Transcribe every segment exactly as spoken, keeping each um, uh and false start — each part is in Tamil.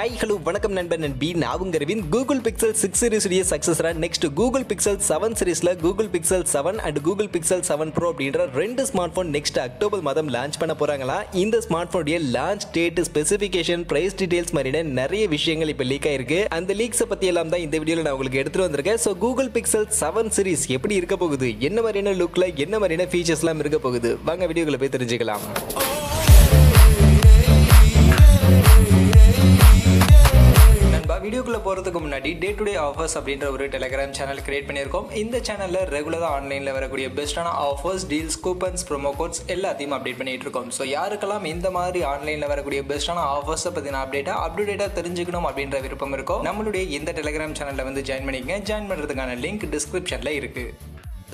Hi, hello, welcome Nanban and B. Now, Google Pixel six series successor next to Google Pixel seven series, Google Pixel seven and Google Pixel seven Pro ரெண்டு smartphone next October மாதம் லான்ச் பண்ண போறாங்களா. இந்த smartphone உடைய launch date, specification, price details மாதிரின நிறைய விஷயங்கள் இப்ப லீக் ஆயிருக்கு. அந்த லீக்ஸ் பத்தி எல்லாம் தான் இந்த வீடியோல நான் உங்களுக்கு எடுத்துட்டு வந்திருக்கேன். So Google Pixel seven series எப்படி இருக்க போகுது? என்ன மாதிரியான லுக்ல என்ன மாதிரியான ஃபீச்சர்ஸ்லாம் இருக்க போகுது? வாங்க வீடியோக்குள்ள போய் தெரிஞ்சிக்கலாம். வீடியோக்குள்ள போறதுக்கு முன்னாடி டே டு டே ஆஃபர்ஸ் அப்படின்ற ஒரு டெலிகிராம் சேனல் கிரியேட் பண்ணியிருக்கோம். இந்த சேனல்ல ரெகுலரா ஆன்லைன்ல வரக்கூடிய பெஸ்டான offers, deals, coupons, promo codes எல்லாத்தையும் அப்டேட் பண்ணிட்டு இருக்கோம். ஸோ யாருக்கெல்லாம் இந்த மாதிரி ஆன்லைன்ல வரக்கூடிய பெஸ்டான ஆஃபர்ஸ் பத்தின அப்டேட்டா அப்டேட்டா தெரிஞ்சுக்கணும் அப்படின்ற விருப்பம் இருக்கும், நம்மளுடைய இந்த டெலிகிராம் சேனல்ல வந்து ஜாயின் பண்ணிக்கங்க. ஜாயின் பண்றதுக்கான லிங்க் டிஸ்கிரிப்ஷன்ல இருக்கு.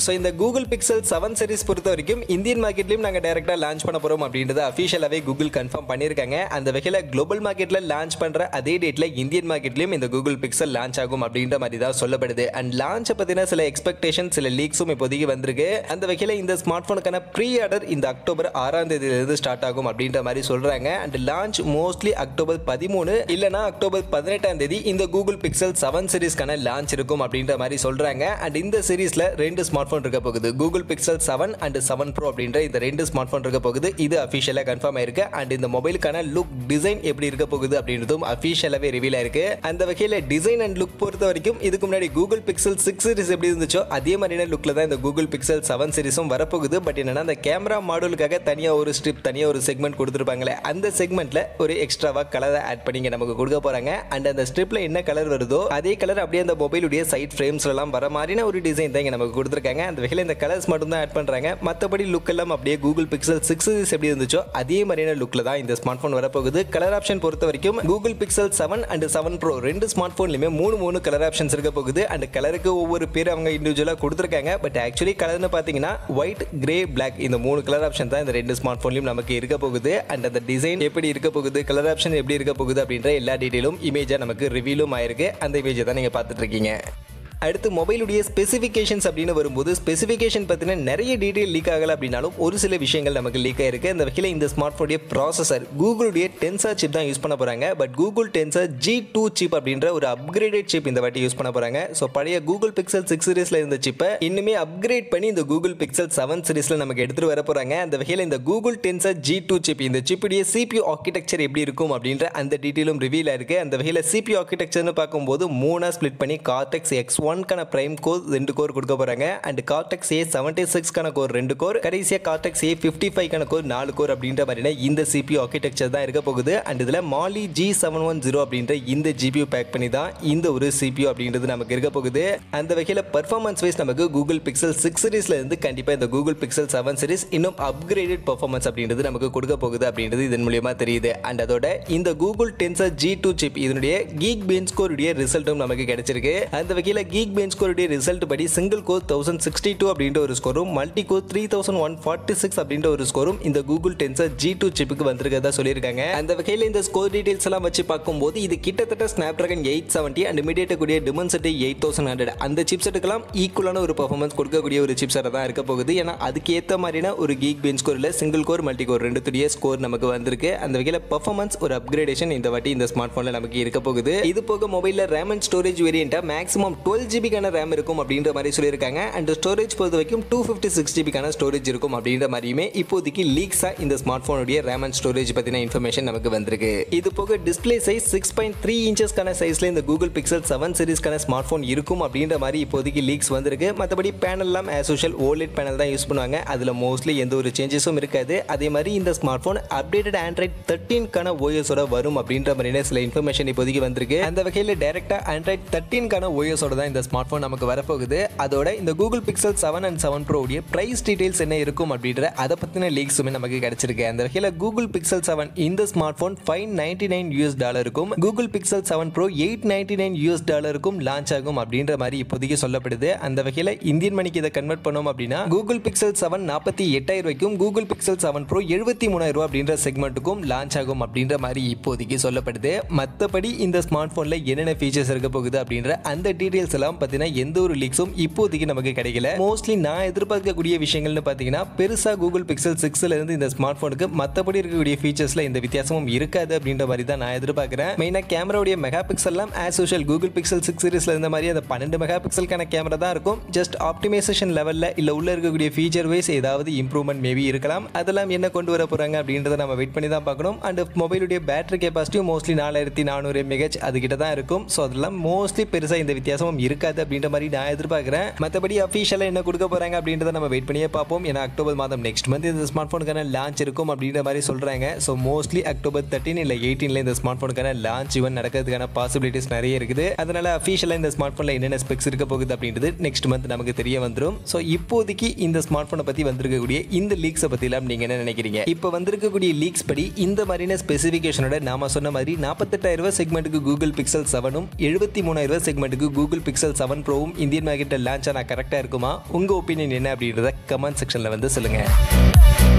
ஸோ இந்த கூகுள் பிக்சல் செவன் சீரிஸ் பொறுத்த வரைக்கும் இந்தியன் மார்க்கெட்லையும் நாங்கள் டேரெக்டாக லான்ச் பண்ண போகிறோம் அப்படின்றத அஃபிஷியலாகவே கூகுள் கன்ஃபார்ம் பண்ணியிருக்காங்க. அந்த வகையில் குளோபல் மார்க்கெட்டில் லான்ச் பண்ணுற அதே டேட்டில் இந்தியன் மார்க்கெட்லையும் இந்த கூகுள் பிக்சல் லான்ச் ஆகும் அப்படின்ற மாதிரி தான் சொல்லப்படுது. அண்ட் லான்ச்சை பற்றின சில எக்ஸ்பெக்டேஷன், சில லீக்ஸும் இப்போதைக்கு வந்திருக்கு. அந்த வகையில் இந்த ஸ்மார்ட் ஃபோனுக்கான ப்ரீ ஆர்டர் இந்த அக்டோபர் ஆறாம் தேதியிலிருந்து ஸ்டார்ட் ஆகும் அப்படின்ற மாதிரி சொல்கிறாங்க. அண்ட் லான்ச் மோஸ்ட்லி அக்டோபர் பதிமூணு இல்லைனா அக்டோபர் பதினெட்டாம் தேதி இந்த கூகுள் பிக்சல் செவன் சீரிஸ்க்கான லான்ச் இருக்கும் அப்படின்ற மாதிரி சொல்கிறாங்க. அண்ட் இந்த சீரீஸில் ரெண்டு ஸ்மார்ட் ஸ்மார்ட்ஃபோன் இருக்க போகுது. Google Pixel seven and seven pro அப்படின்ற இந்த ரெண்டு ஸ்மார்ட்ஃபோன் இருக்க போகுது. இது அஃபிஷியலாக கன்ஃபார்ம் ஆயிருக்கு. அண்ட் இந்த மொபைலுக்கான லுக் டிசைன் எப்படி இருக்க போகுது அப்படின்றதும் அஃபிஷியலாகவே ரிவீல் ஆயிருக்கு. அந்த வகையில் டிசைன் அண்ட் லுக் பொறுத்த வரைக்கும் இதுக்கு முன்னாடி கூகுள் பிக்சல் சிக்ஸ் சீரிஸ் எப்படி இருந்துச்சோ அதே மாதிரியான லுக்கில் தான் இந்த கூகுள் பிக்சல் செவன் சீரிஸும் வரப்போகுது. பட் என்னன்னா அந்த கேமரா மாடலுக்காக தனியாக ஒரு ஸ்ட்ரிப், தனியாக ஒரு செக்மெண்ட் கொடுத்துருப்பாங்களே, அந்த செக்மெண்ட்ல ஒரு எக்ஸ்ட்ராவாக கலரை ஆட் பண்ணி நமக்கு கொடுக்க போறாங்க. அண்ட் அந்த ஸ்ட்ரிப்ல என்ன கலர் வருதோ அதே கலர் அப்படியே அந்த மொபைலுடைய சைட் ஃப்ரேம்ஸ்லாம் வர மாதிரியான ஒரு டிசைன் தான் நமக்கு கொடுத்துருக்காங்க. அந்த வகையில் இந்த கலர்ஸ் மட்டும் தான் ஆட் பண்றாங்க. மற்றபடி லுக் எல்லாம் அப்படியே கூகுள் பிக்சல் சிக்ஸ் சீரிஸ் எப்படி இருந்துச்சோ அதே மாதிரியான லுக்ல தான் இந்த ஸ்மார்ட் போன் வரப்போகுது. கலர் ஆப்ஷன் பொறுத்த வரைக்கும் Google Pixel seven and seven pro ரெண்டு ஸ்மார்ட் போன்லயுமே மூணு மூணு கலர் ஆப்ஷன்ஸ் இருக்க போகுது. அண்ட் கலருக்கு ஒவ்வொரு பேர் அவங்க இண்டிவிஜுவலா கொடுத்துருக்காங்க. பட் ஆக்சுவலி கலர்னு பாத்தீங்கன்னா ஒயிட், கிரே, பிளாக் இந்த மூணு கலர் ஆப்ஷன் தான் இந்த ரெண்டு ஸ்மார்ட் போன்லயும் நமக்கு இருக்க போகுது. அண்ட் அந்த டிசைன் எப்படி இருக்க போகுது, கலர் ஆப்ஷன் எப்படி இருக்க போகுது அப்படின்ற எல்லா டீடைலும் இமேஜா நமக்கு ரிவீலும் ஆயிருக்கு. அந்த இமேஜை தான் நீங்க பாத்துட்டு இருக்கீங்க. அடுத்து மொபைலுடைய ஸ்பெசிஃபிகேஷன்ஸ் அப்படின்னு வரும்போது ஸ்பெசிஃபிகேஷன் பற்றின நிறைய டீட்டெயில் லீக் ஆகலை அப்படின்னாலும் ஒரு சில விஷயங்கள் நமக்கு லீக் ஆயிருக்கு. அந்த வகையில் இந்த ஸ்மார்ட் ஃபோனுடைய ப்ராசஸர் கூகுளுடைய டென்சர் சிப் தான் யூஸ் பண்ண போகிறாங்க. But Google Tensor G two chip அப்படின்ற ஒரு அப்கிரேடட் சிப் இந்த வாட்டி யூஸ் பண்ண போகிறாங்க. ஸோ பழைய கூகுள் பிக்சல் சிக்ஸ் சீரிஸில் இருந்த சிப்பை இன்னுமே அப்கிரேட் பண்ணி இந்த கூகுள் பிக்சல் செவன் சீரிஸில் நமக்கு எடுத்துகிட்டு வர போகிறாங்க. அந்த வகையில் இந்த Google Tensor G two chip இந்த சிப்புடைய சிபியு ஆர்கிடெக்சர் எப்படி இருக்கும் அப்படின்ற அந்த டீட்டெயிலும் ரிவீல் ஆயிருக்கு. அந்த வகையில் சிபியு ஆர்கிடெக்சர்னு பார்க்கும்போது மூணாக ஸ்பிளிட் பண்ணி கார்டெக்ஸ் எக்ஸ் ஒன் கான பிரைம் கோர் ரெண்டு கோர் கொடுக்க போறாங்க. And Cortex A seventy six கான கோர் ரெண்டு கோர், கடைசியா கார்டெக்ஸ் ஏ ஃபிஃப்டி ஃபைவ் கான கோர் நாலு கோர் அப்படின்ற மாதிரினா இந்த சிபியு ஆர்கிடெக்சர் தான் இருக்க போகுது. அண்ட் இதுல Mali G seven one zero அப்படின்ற இந்த ஜிபியு பேக் பண்ணி தான் இந்த ஒரு சிபியு அப்படின்றது நமக்கு இருக்க போகுது. அந்த வகையில் பெர்ஃபார்மன்ஸ் வைஸ் நமக்கு கூகுள் பிக்சல் சிக்ஸ் சீரிஸ்ல இருந்து கண்டிப்பா இந்த கூகுள் பிக்சல் செவன் சீரிஸ் இன்னும் அப்கிரேடட் பெர்ஃபார்மன்ஸ் அப்படின்றது நமக்கு கொடுக்க போகுது அப்படின்றது இதன் மூலமா தெரியுது. அண்ட் அதோட இந்த Google Tensor G two chip இதனுடைய கீக் பெஞ்ச் கோர் உடைய ரிசல்ட்டும் நமக்கு கிடைச்சிருக்கு. அந்த வகையில் GeekBench கோருடைய ரிசல்ட் படி single core thousand sixty two அப்படின்ற ஒரு ஸ்கோரும் multi core three thousand one forty six அப்படின்ற ஒரு ஸ்கோரும் இந்த கூகுள் டென்சர் ஜி டூ சிப்புக்கு வந்திருக்கிறதா சொல்லியிருக்காங்க. அந்த வகையில் இந்த ஸ்கோர் டீடைல்ஸ் எல்லாம் வச்சு பார்க்கும்போது இது கிட்டத்தட்ட Snapdragon eight seventy and MediaTek கூடிய Dimensity எயிட் தௌசண்ட் ஹண்ட்ரட் அந்த சிப்செட்டுக்கெல்லாம் ஈக்குவலான ஒரு பெர்ஃபார்மன்ஸ் கொடுக்கக்கூடிய ஒரு சிப்செட் தான் இருக்க போகுது. ஏன்னா அதுக்கு ஏற்ற மாதிரியான ஒரு GeekBench கோர்ல சிங்கிள் கோர், மல்டி கோர் ரெண்டுத்துடைய ஸ்கோர் நமக்கு வந்திருக்கு. அந்த வகையில் பெர்ஃபார்மன்ஸ் ஒரு அப்கிரேடேஷன் இந்த வாட்டி இந்த ஸ்மார்ட் போன்ல நமக்கு இருக்க போகுது. இது போக மொபைல்ல RAM and ஸ்டோரேஜ் வேரியண்டா மேக்ஸிமம் டுவெல் ஜிபி கான RAM இருக்கும் அப்படின்ற மாதிரி சொல்லியிருக்காங்க. அண்ட் ஸ்டோரேஜ் பொறுத்த வரைக்கும் டூ ஃபிஃப்டி சிக்ஸ் ஜிபி கான ஸ்டோரேஜ் இருக்கும் அப்படின்ற மாதிரியுமே இப்போதைக்கு லீக்ஸாக இந்த ஸ்மார்ட் ஃபோனுடைய RAM அண்ட் ஸ்டோரேஜ் பற்றின இன்ஃபர்மேஷன் நமக்கு வந்திருக்கு. இது போக display size six point three இன்ச்சஸ்க்கான சைஸில் இந்த கூகுள் பிக்சல் செவன் சீரிஸ்க்கான ஸ்மார்ட் ஃபோன் இருக்கும் அப்படின்ற மாதிரி இப்போதைக்கு லீக்ஸ் வந்திருக்கு. மற்றபடி பேனல்லாம் ஆஸ் யூஷுவல் ஓலெட் பேனல் தான் யூஸ் பண்ணுவாங்க. அதில் மோஸ்ட்லி எந்த ஒரு சேஞ்சஸும் இருக்காது. அதே மாதிரி இந்த smart phone updated Android thirteen கான ஓஎஸோட வரும் அப்படின்ற மாதிரியான சில இன்ஃபர்மேஷன் இப்போதைக்கு வந்திருக்கு. அந்த வகையில் டைரக்டாக ஆண்ட்ராய்ட் தேர்ட்டீன் கான ஓஎஸோட தான் இந்த ஸ்மார்ட் ஃபோன் நமக்கு வரப்போகுது. அதோட இந்த Google Pixel seven and seven Pro உடைய பிரைஸ் டீடைல்ஸ் என்ன இருக்கும் அப்படின்ற அதை பற்றின லீக்ஸுமே நமக்கு கிடைச்சிருக்கு. அந்த வகையில் கூகுள் பிக்சல் செவன் இந்த smart phone five ninety nine US டாலருக்கும் Google Pixel seven Pro eight ninety nine US டாலருக்கும் லான்ச் ஆகும் அப்படின்ற மாதிரி இப்போதைக்கு சொல்லப்படுது. அந்த வகையில் இந்தியன் மணிக்கு இதை கன்வெர்ட் பண்ணோம் அப்படின்னா கூகுள் பிக்சல் செவன் நாற்பத்தி எட்டாயிரம் ரூபாய்க்கும் கூகுள் பிக்சல் செவன் ப்ரோ எழுபத்தி மூணாயிரம் ரூபாய் அப்படின்ற செக்மெண்ட்டுக்கும் லான்ச் ஆகும் அப்படின்ற மாதிரி இப்போதைக்கு சொல்லப்படுது. மற்றபடி இந்த ஸ்மார்ட் ஃபோனில் என்னென்ன ஃபீச்சர்ஸ் இருக்க போகுது அப்படின்ற அந்த டீடைல்ஸ் பார்க்கலாம். பார்த்தீங்கன்னா எந்த ஒரு லீக்ஸும் இப்போதைக்கு நமக்கு கிடைக்கல. மோஸ்ட்லி நான் எதிர்பார்க்கக்கூடிய விஷயங்கள்னு பார்த்தீங்கன்னா பெருசாக கூகுள் பிக்சல் சிக்ஸ்ல இருந்து இந்த ஸ்மார்ட் போனுக்கு மற்றபடி இருக்கக்கூடிய ஃபீச்சர்ஸ்ல எந்த வித்தியாசமும் இருக்காது அப்படின்ற மாதிரி தான் நான் எதிர்பார்க்கிறேன். மெயினாக கேமராவுடைய மெகா பிக்சல்லாம் as usual Google Pixel six சீரிஸ்ல இருந்த மாதிரி அந்த பன்னெண்டு மெகா பிக்சலுக்கான கேமரா தான் இருக்கும். ஜஸ்ட் ஆப்டிமைசேஷன் லெவலில் இல்லை உள்ள இருக்கக்கூடிய ஃபீச்சர் வைஸ் ஏதாவது இம்ப்ரூவ்மெண்ட் மேபி இருக்கலாம். அதெல்லாம் என்ன கொண்டு வர போறாங்க அப்படின்றத நம்ம வெயிட் பண்ணி தான் பார்க்கணும். அண்ட் மொபைலுடைய பேட்டரி கெப்பாசிட்டி மோஸ்ட்லி நாலாயிரத்தி நானூறு எம்ஏஹெச் அது கிட்ட தான் இருக்கும். ஸோ அதெல்லாம் மோஸ்ட்லி பெருசாக இந்த வித்தியாசமும் இருக்காது அப்படின்ற மாதிரி நான் எதிர்பார்க்கிறேன். மற்றபடி அஃபிஷியலாக என்ன கொடுக்க போறாங்க அப்படின்றத நம்ம வெயிட் பண்ணியே பார்ப்போம். ஏன்னா அக்டோபர் மாதம் நெக்ஸ்ட் மந்த் இந்த ஸ்மார்ட் போனுக்கான லான்ச் இருக்கும் அப்படின்ற மாதிரி சொல்றாங்க. ஸோ மோஸ்ட்லி அக்டோபர் தேர்ட்டின் இல்லை எயிட்டீன்ல இந்த ஸ்மார்ட் போனுக்கான லான்ச் ஈவன் நடக்கிறதுக்கான பாசிபிலிட்டிஸ் நிறைய இருக்குது. அதனால அஃபிஷியலாக இந்த ஸ்மார்ட் போன்ல என்னென்ன ஸ்பெக்ஸ் இருக்க போகுது அப்படின்றது நெக்ஸ்ட் மந்த் நமக்கு தெரிய வந்துடும். ஸோ இப்போதைக்கு இந்த ஸ்மார்ட் போனை பற்றி வந்திருக்கக்கூடிய இந்த லீக்ஸை பத்தி எல்லாம் நீங்க என்ன நினைக்கிறீங்க? இப்போ வந்திருக்கக்கூடிய லீக்ஸ் படி இந்த மாதிரியான ஸ்பெசிஃபிகேஷனோட நாம சொன்ன மாதிரி நாற்பத்தெட்டாயிரம் ரூபாய் செக்மெண்ட்டுக்கு கூகுள் பிக்சல் செவனும் எழுபத்தி மூணாயிரம் ரூபாய் செக்மெண்ட்டுக்கு கூகுள் பிக்சல் செவன் ப்ரோவும் இந்தியன் மார்க்கெட்டில் லான்ச் ஆனா கரெக்டாக இருக்குமா? உங்க ஒப்பீனியன் என்ன அப்படின்றத கமெண்ட் செக்ஷன்ல வந்து சொல்லுங்க.